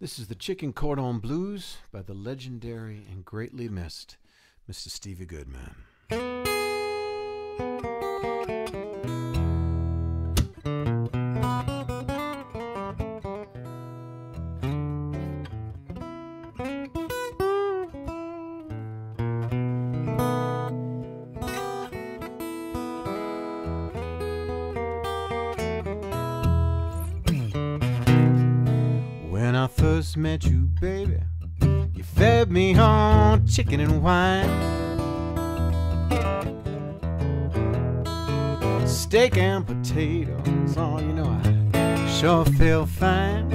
This is the Chicken Cordon Blues by the legendary and greatly missed Mr. Stevie Goodman. When I first met you, baby, you fed me on chicken and wine, steak and potatoes. Oh, you know I sure feel fine.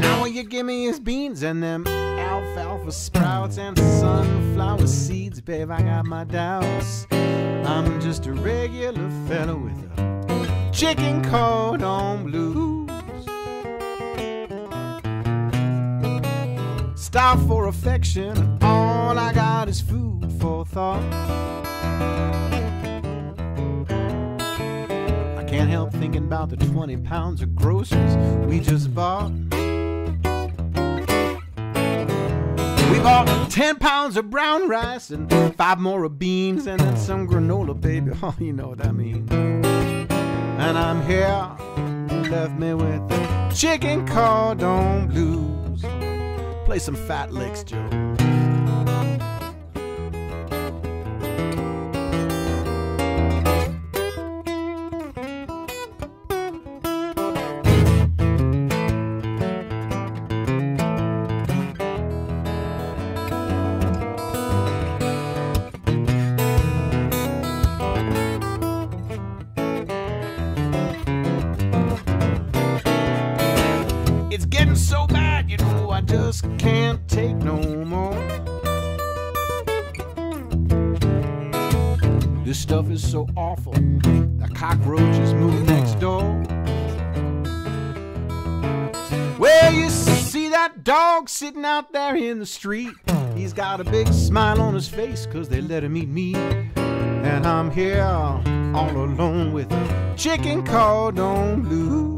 Now all you give me is beans and them alfalfa sprouts and sunflower seeds. Babe, I got my doubts. I'm just a regular fella with a chicken cordon blues. Starved for affection, all I got is food for thought. I can't help thinking about the 20 pounds of groceries we just bought. We bought 10 pounds of brown rice and 5 more of beans and then some granola, baby. Oh, you know what I mean. And I'm here, you left me with the chicken cordon blues. Play some fat licks, Joe. It's getting so bad, you know, I just can't take no more. This stuff is so awful, the cockroaches move next door. Well, you see that dog sitting out there in the street? He's got a big smile on his face, cause they let him eat meat. And I'm here all alone with a chicken cordon blue.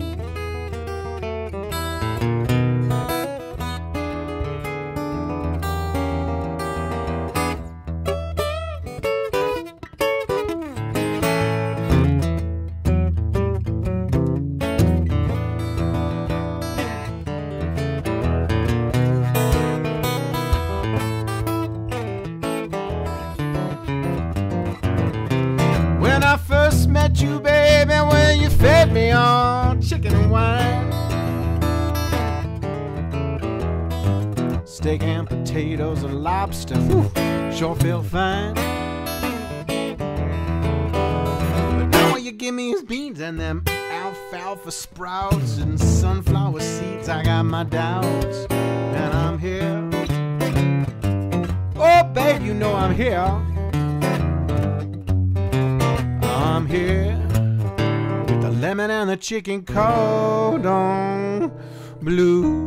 When I first met you, baby, when you fed me on chicken and wine, steak and potatoes and lobster, whew, sure feel fine. But now all you give me is beans and them alfalfa sprouts and sunflower seeds. I got my doubts, and I'm here. Oh, babe, you know I'm here. I'm here with the lemon and the chicken cordon blue.